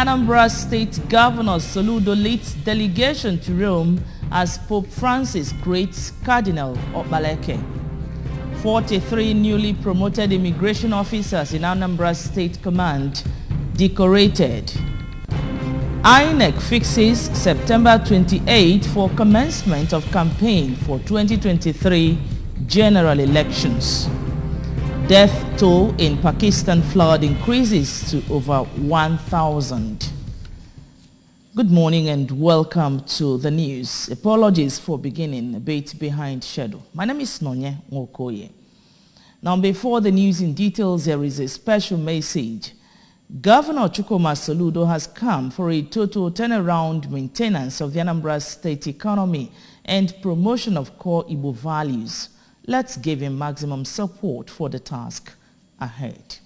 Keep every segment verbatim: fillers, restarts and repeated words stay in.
Anambra State Governor Soludo leads delegation to Rome as Pope Francis greets Cardinal Okpaleke. forty-three newly promoted immigration officers in Anambra State Command decorated. I N E C fixes September twenty-eighth for commencement of campaign for twenty twenty-three general elections. Death toll in Pakistan flood increases to over one thousand. Good morning and welcome to the news. Apologies for beginning a bit behind schedule. My name is Nonye Nwokoye. Now, before the news in details, there is a special message. Governor Chukwuma Soludo has come for a total turnaround maintenance of the Anambra State economy and promotion of core Igbo values. Let's give him maximum support for the task ahead.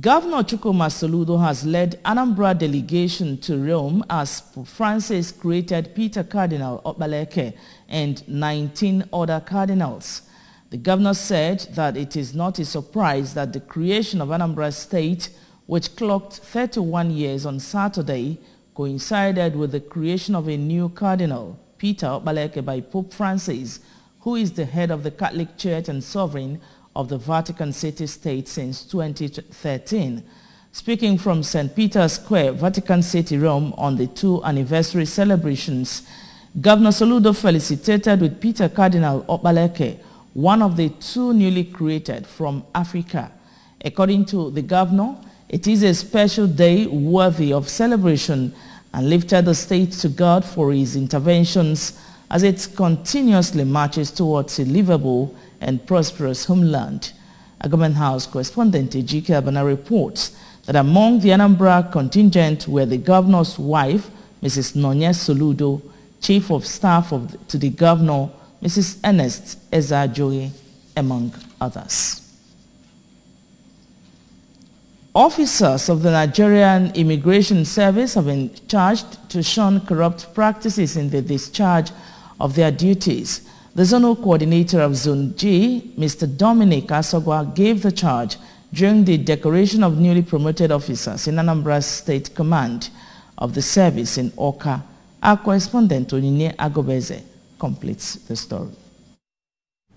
Governor Chukwuma Soludo has led Anambra delegation to Rome as Pope Francis greeted Peter Cardinal Okpaleke and nineteen other cardinals. The governor said that it is not a surprise that the creation of Anambra State, which clocked thirty-one years on Saturday, coincided with the creation of a new cardinal, Peter Okpaleke, by Pope Francis, who is the head of the Catholic Church and sovereign of the Vatican City-State since twenty thirteen. Speaking from Saint Peter's Square, Vatican City, Rome, on the two anniversary celebrations, Governor Soludo felicitated with Peter Cardinal Okpaleke, one of the two newly created from Africa. According to the governor, it is a special day worthy of celebration, and lifted the state to God for his interventions as it continuously marches towards a livable and prosperous homeland. A government house correspondent Ejike Abana reports that among the Anambra contingent were the governor's wife, Missus Nonye Soludo, chief of staff of the, to the governor, Missus Ernest Ezajoye, among others. Officers of the Nigerian Immigration Service have been charged to shun corrupt practices in the discharge of their duties. The zonal coordinator of Zone G, Mister Dominic Asogwa, gave the charge during the decoration of newly promoted officers in Anambra State Command of the service in Oka. Our correspondent Onyinye Agbobeze completes the story.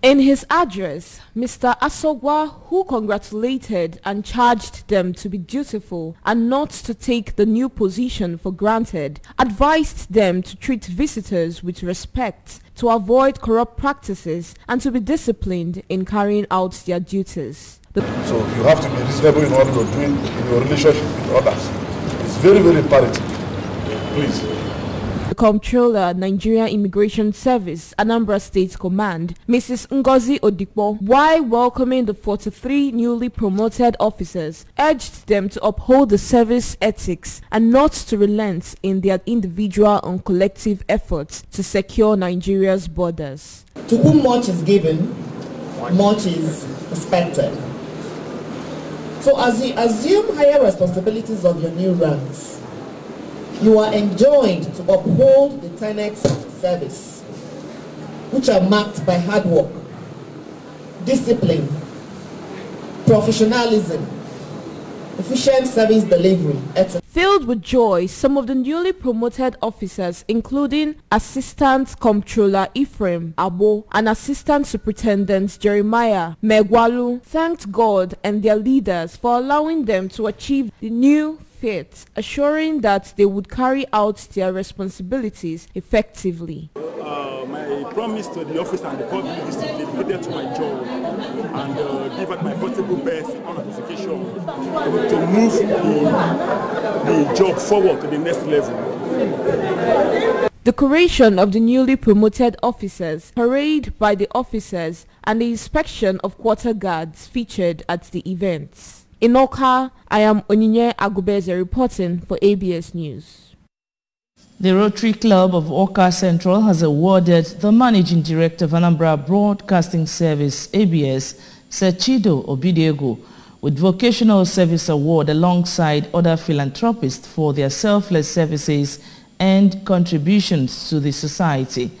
In his address, Mister Asogwa, who congratulated and charged them to be dutiful and not to take the new position for granted, advised them to treat visitors with respect, to avoid corrupt practices, and to be disciplined in carrying out their duties. The so you have to be reasonable in what you're doing in your relationship with others. It's very, very imperative. Please. The Comptroller, Nigeria Immigration Service, Anambra State Command, Missus Ngozi Odipo, while welcoming the forty-three newly promoted officers, urged them to uphold the service ethics and not to relent in their individual and collective efforts to secure Nigeria's borders. To whom much is given, much is expected. So as you assume higher responsibilities of your new ranks, you are enjoined to uphold the tenets of service, which are marked by hard work, discipline, professionalism, efficient service delivery, et cetera. Filled with joy, some of the newly promoted officers, including Assistant Comptroller Ephraim Abo and Assistant Superintendent Jeremiah Megwalu, thanked God and their leaders for allowing them to achieve the new faith, assuring that they would carry out their responsibilities effectively. Uh, my promise to the office and the public is to be dedicated to my job and uh, give at my possible best on application to move the, the job forward to the next level. The decoration of the newly promoted officers, parade by the officers, and the inspection of quarter guards featured at the events. In Oka, I am Onyinye Agbobeze reporting for A B S News. The Rotary Club of Oka Central has awarded the Managing Director of Anambra Broadcasting Service, A B S, Sir Chido Obidiego, with Vocational Service Award alongside other philanthropists for their selfless services and contributions to the society.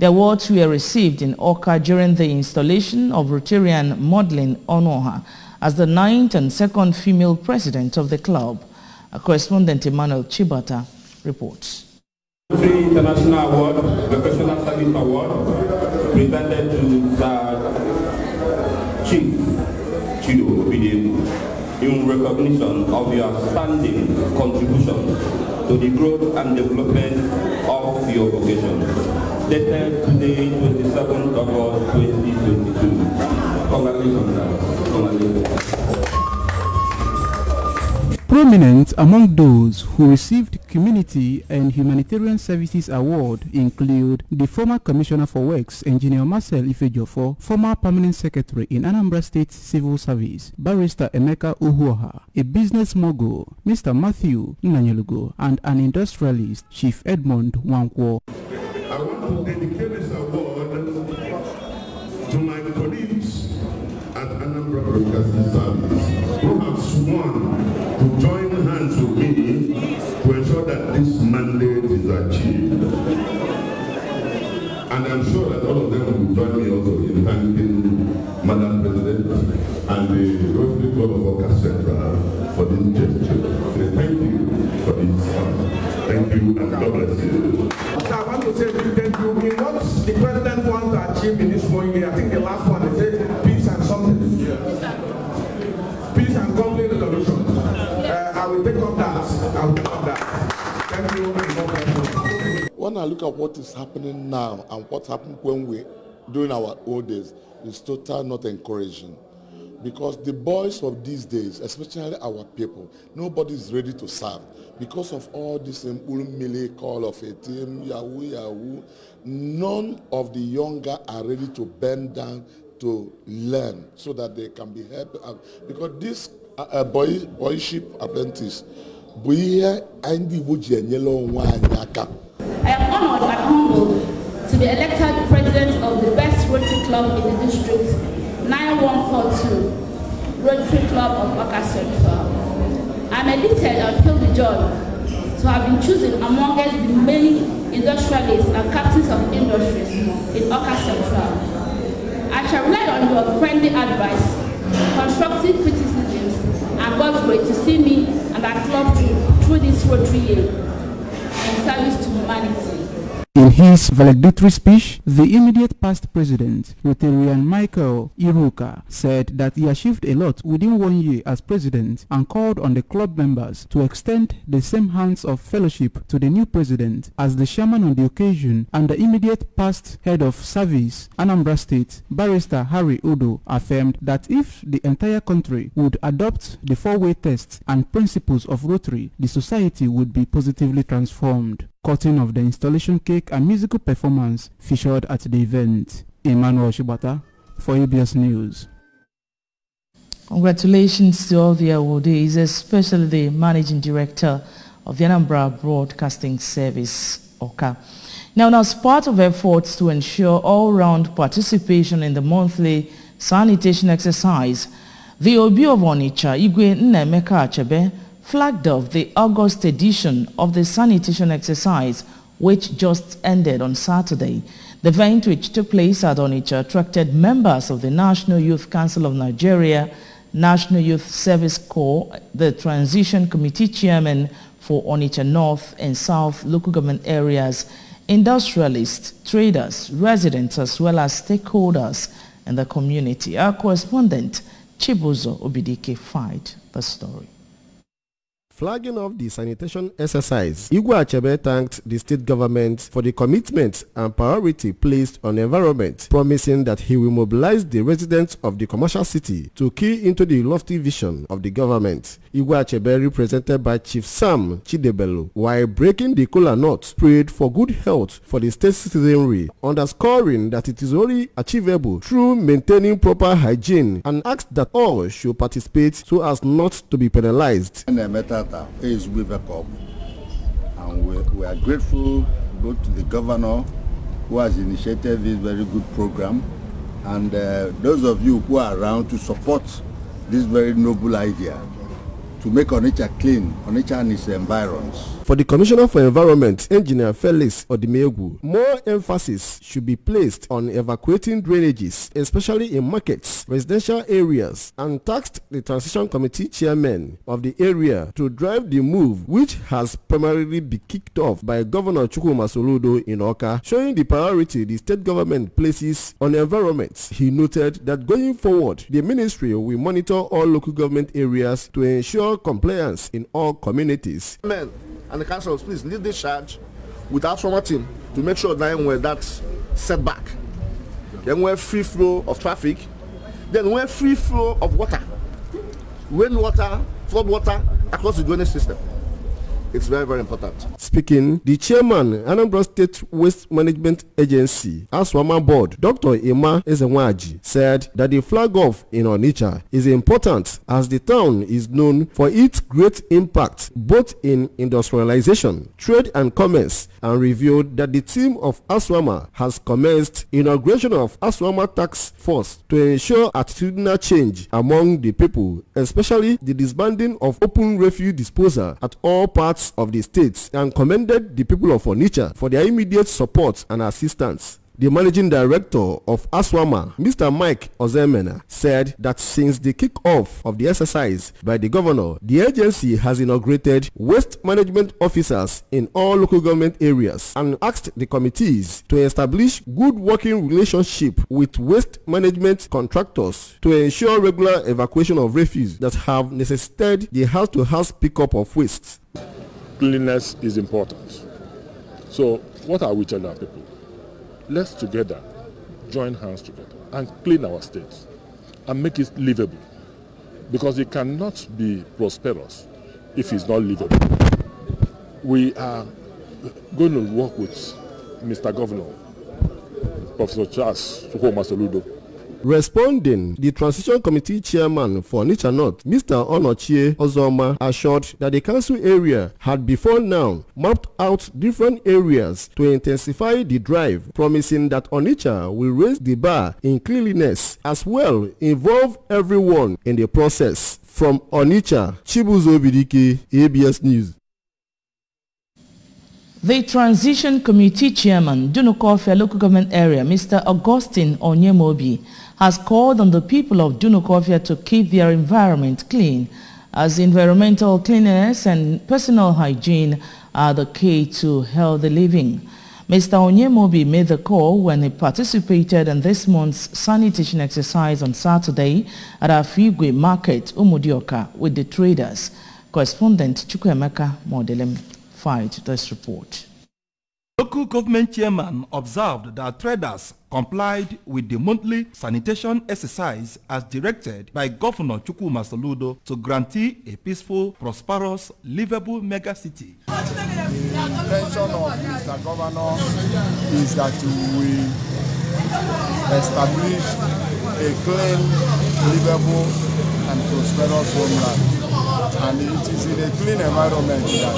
The awards were received in Oka during the installation of Rotarian Modlin Onoha as the ninth and second female president of the club. Our correspondent Emmanuel Chibata reports. Three international award, professional service award, presented to the Chief Chido Obidiego in recognition of your outstanding contribution to the growth and development of your vocation. Dated today, twenty-seventh of August twenty twenty-two. Congratulations. Congratulations. Prominent among those who received Community and Humanitarian Services Award include the former Commissioner for Works, Engineer Marcel Ifejofo, former Permanent Secretary in Anambra State Civil Service, Barrister Emeka Uhuaha, a business mogul, Mister Matthew Nanyalugo, and an industrialist, Chief Edmund Wankwo. I want to dedicate this award to my colleagues at Anambra Broadcasting Service who have sworn to join hands with me to ensure that this mandate is achieved. And I'm sure that all of them will join me also in thanking Madam President and the Rotary Club of Orca Central for this gesture. Thank you for this. Thank you and God bless you. I want to say thank you. In what the President wants to achieve in this one year, I think the last one is it, peace and something. Peace and complete resolution. When I look at what is happening now and what happened when we, during our old days, it's total not encouraging. Because the boys of these days, especially our people, nobody's ready to serve. Because of all this ulmili call of a team, yahoo, yahoo, none of the younger are ready to bend down to learn so that they can be helped. Because this uh, boy, boyship apprentice, I am honored and humbled to be elected president of the best Rotary Club in the district, nine one four two, Rotary Club of Orca Central. I am elated and feel the joy to have been chosen among us the many industrialists and captains of industries in Orca Central. I shall rely on your friendly advice, constructive criticisms, and God's grace to see me and our club through, through this Rotary year. Service to humanity. In his valedictory speech, the immediate past president, Rotarian Michael Iruka, said that he achieved a lot within one year as president and called on the club members to extend the same hands of fellowship to the new president as the chairman on the occasion and the immediate past head of service, Anambra State, Barrister Harry Udo, affirmed that if the entire country would adopt the four-way tests and principles of Rotary, the society would be positively transformed. Cutting of the installation cake and musical performance featured at the event. Emmanuel Chibata for A B S News. Congratulations to all the awardees, especially the Managing Director of the Anambra Broadcasting Service, Orca. Now, as part of efforts to ensure all-round participation in the monthly sanitation exercise, the Obi of Onitsha, Igwe Nnaemeka Achebe, flagged off the August edition of the sanitation exercise, which just ended on Saturday. The event, which took place at Onitsha, attracted members of the National Youth Council of Nigeria, National Youth Service Corps, the Transition Committee Chairman for Onitsha North and South local government areas, industrialists, traders, residents, as well as stakeholders in the community. Our correspondent, Chibuzo Obidike, filed the story. Flagging off the sanitation exercise, Igwe Achebe thanked the state government for the commitment and priority placed on environment, promising that he will mobilize the residents of the commercial city to key into the lofty vision of the government. Igwe Achebe, represented by Chief Sam Chidebello, while breaking the kola nut, prayed for good health for the state citizenry, underscoring that it is only achievable through maintaining proper hygiene, and asked that all should participate so as not to be penalized. Is with a cup, and we, we are grateful both to the governor who has initiated this very good program, and uh, those of you who are around to support this very noble idea to make Onitsha clean, Onitsha and its environs. For the Commissioner for Environment, Engineer Felix Odimeogu, more emphasis should be placed on evacuating drainages, especially in markets, residential areas, and tasked the Transition Committee Chairman of the area to drive the move, which has primarily been kicked off by Governor Chukwuma Soludo in Oka, showing the priority the state government places on environment. He noted that going forward, the ministry will monitor all local government areas to ensure compliance in all communities. Men and the councils, please lead this charge with our former team to make sure that when that's set back, then we're free flow of traffic, then we're free flow of water, rainwater, flood water across the drainage system. It's very, very important. Speaking, the chairman, Anambra State Waste Management Agency, Aswama Board, Doctor Ima Ezewaji, said that the flag-off in Onitsha is important as the town is known for its great impact both in industrialization, trade and commerce, and revealed that the team of Aswama has commenced inauguration of Aswama Task Force to ensure attitudinal change among the people, especially the disbanding of open refuse disposal at all parts of the states, and commended the people of Onitsha for their immediate support and assistance. The managing director of Aswama, Mister Mike Ozemena, said that since the kick-off of the exercise by the governor, the agency has inaugurated waste management officers in all local government areas and asked the committees to establish good working relationship with waste management contractors to ensure regular evacuation of refuse that have necessitated the house-to-house pickup of waste. Cleanliness is important. So what are we telling our people? Let's together join hands together and clean our states and make it livable, because it cannot be prosperous if it's not livable. We are going to work with Mister Governor, Professor Charles Chukwuma Soludo. Responding, the Transition Committee Chairman for Onitsha North, Mister Onochie Ozoma, assured that the council area had before now mapped out different areas to intensify the drive, promising that Onitsha will raise the bar in cleanliness, as well involve everyone in the process. From Onitsha, Chibuzo Obidike, A B S News. The Transition Committee Chairman, Dunukofia Local Government Area, Mister Augustine Onyemobi, has called on the people of Dunukofia to keep their environment clean, as environmental cleanliness and personal hygiene are the key to healthy living. Mister Onyemobi made the call when he participated in this month's sanitation exercise on Saturday at Afigwe Market, Umudioka, with the traders. Correspondent Chukwuemeka Modilim filed this report. Local government chairman observed that traders complied with the monthly sanitation exercise as directed by Governor Chukwuma Soludo to guarantee a peaceful, prosperous, livable megacity. The intention of Mister Governor is that we establish a clean, livable, and prosperous homeland, and it is in a clean environment that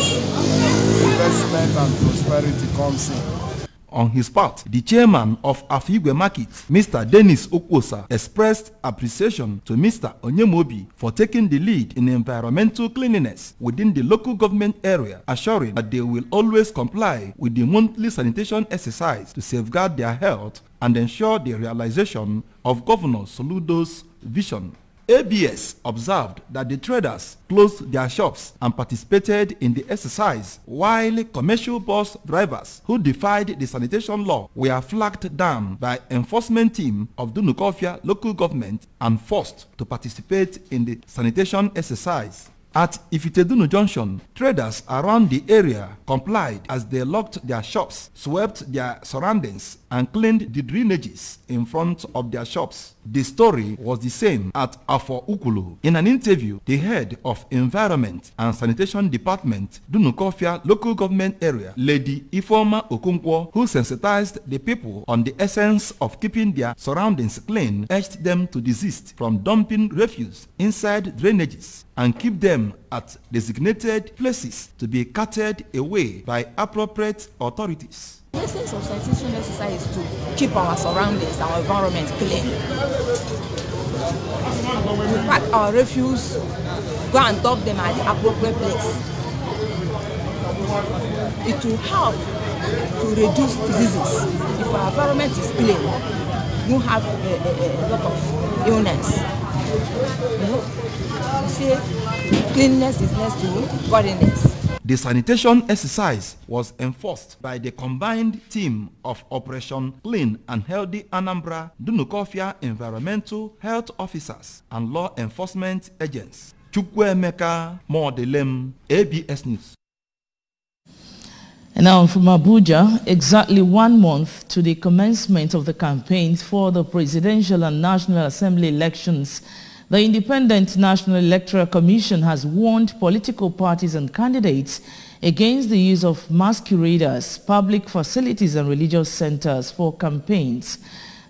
investment and prosperity comes in. On his part, the chairman of Afigwe Market, Mister Dennis Okwosa, expressed appreciation to Mister Onyemobi for taking the lead in environmental cleanliness within the local government area, assuring that they will always comply with the monthly sanitation exercise to safeguard their health and ensure the realization of Governor Soludo's vision. A B S observed that the traders closed their shops and participated in the exercise, while commercial bus drivers who defied the sanitation law were flagged down by enforcement team of Dunukofia local government and forced to participate in the sanitation exercise. At Ifitedunu Junction, traders around the area complied as they locked their shops, swept their surroundings, and cleaned the drainages in front of their shops. The story was the same at Afor Ukulu. In an interview, the head of Environment and Sanitation Department, Dunukofia Local Government Area, Lady Ifoma Okunkwo, who sensitized the people on the essence of keeping their surroundings clean, urged them to desist from dumping refuse inside drainages and keep them at designated places to be carted away by appropriate authorities. The essence of sanitation exercise is to keep our surroundings, our environment clean. We pack our refuse, go and dump them at the appropriate place. it will help to reduce diseases. If our environment is clean, you have a, a, a lot of illness. You know, you see, cleanliness is next to godliness. The sanitation exercise was enforced by the combined team of Operation Clean and Healthy Anambra, Dunukofia environmental health officers and law enforcement agents. Chukwuemeka Modilim, A B S News. And now from Abuja, exactly one month to the commencement of the campaigns for the presidential and national assembly elections, the Independent National Electoral Commission has warned political parties and candidates against the use of masqueraders, public facilities and religious centers for campaigns.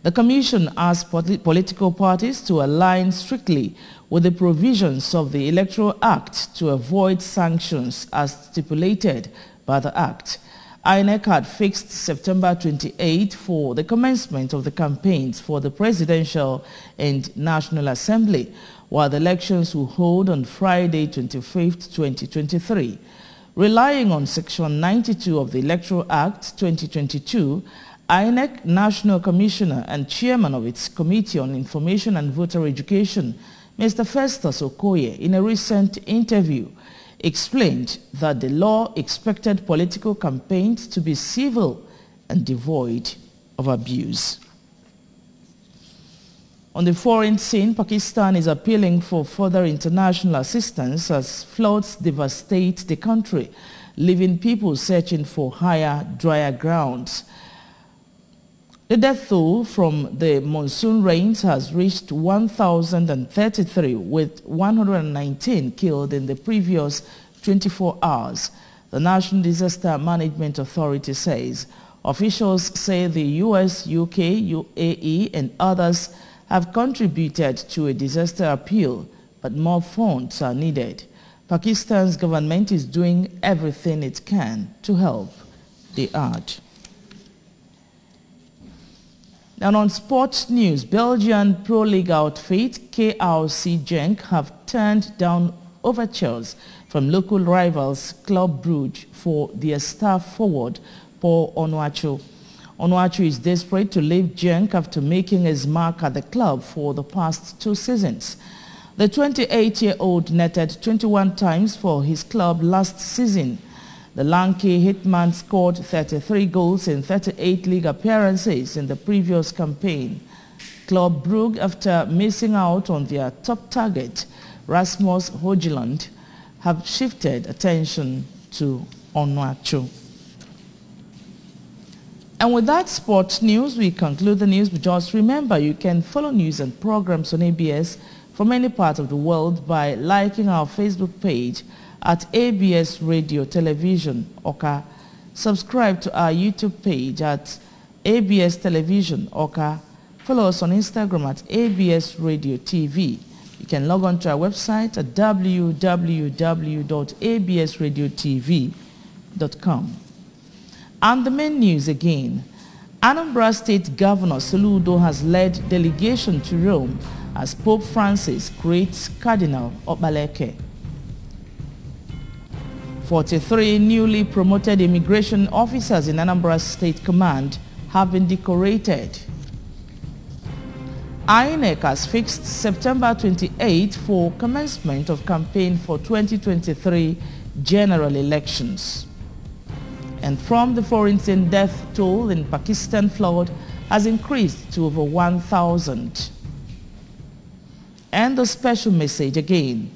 The Commission asked political parties to align strictly with the provisions of the Electoral Act to avoid sanctions as stipulated by the Act. I N E C had fixed September twenty-eighth for the commencement of the campaigns for the Presidential and National Assembly, while the elections will hold on Friday twenty-fifth, twenty twenty-three. Relying on Section ninety-two of the Electoral Act twenty twenty-two, I N E C National Commissioner and Chairman of its Committee on Information and Voter Education, Mister Festus Okoye, in a recent interview, explained that the law expected political campaigns to be civil and devoid of abuse. On the foreign scene, Pakistan is appealing for further international assistance as floods devastate the country, leaving people searching for higher, drier grounds. The death toll from the monsoon rains has reached one thousand thirty-three, with one hundred nineteen killed in the previous twenty-four hours, the National Disaster Management Authority says. Officials say the U S, U K, U A E and others have contributed to a disaster appeal, but more funds are needed. Pakistan's government is doing everything it can to help, they add. And on sports news, Belgian Pro League outfit K R C Genk have turned down overtures from local rivals Club Brugge for their star forward Paul Onuachu. Onuachu is desperate to leave Genk after making his mark at the club for the past two seasons. The twenty-eight-year-old netted twenty-one times for his club last season. The lanky hitman scored thirty-three goals in thirty-eight league appearances in the previous campaign. Club Brugge, after missing out on their top target, Rasmus Højlund, have shifted attention to Onuachu. And with that sports news, we conclude the news. But just remember, you can follow news and programs on A B S from any part of the world by liking our Facebook page at A B S Radio Television Oka. Subscribe to our YouTube page at A B S Television Oka. Follow us on Instagram at A B S Radio T V. You can log on to our website at w w w dot a b s radio t v dot com. And the main news again. Anambra State Governor Soludo has led delegation to Rome as Pope Francis creates Cardinal Okpaleke. forty-three newly promoted immigration officers in Anambra State Command have been decorated. I N E C has fixed September twenty-eighth for commencement of campaign for twenty twenty-three general elections. And from the foreign scene, death toll in Pakistan flood has increased to over one thousand. And the special message again.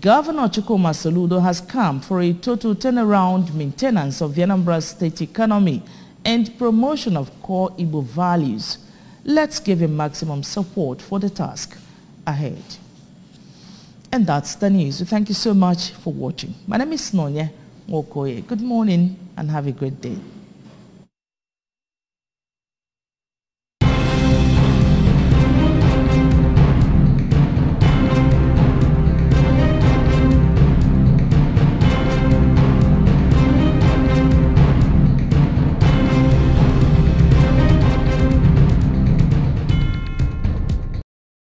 Governor Chukwuma Soludo has come for a total turnaround maintenance of the Anambra State economy and promotion of core Igbo values. Let's give him maximum support for the task ahead. And that's the news. Thank you so much for watching. My name is Nonye Nwokoye. Good morning and have a great day.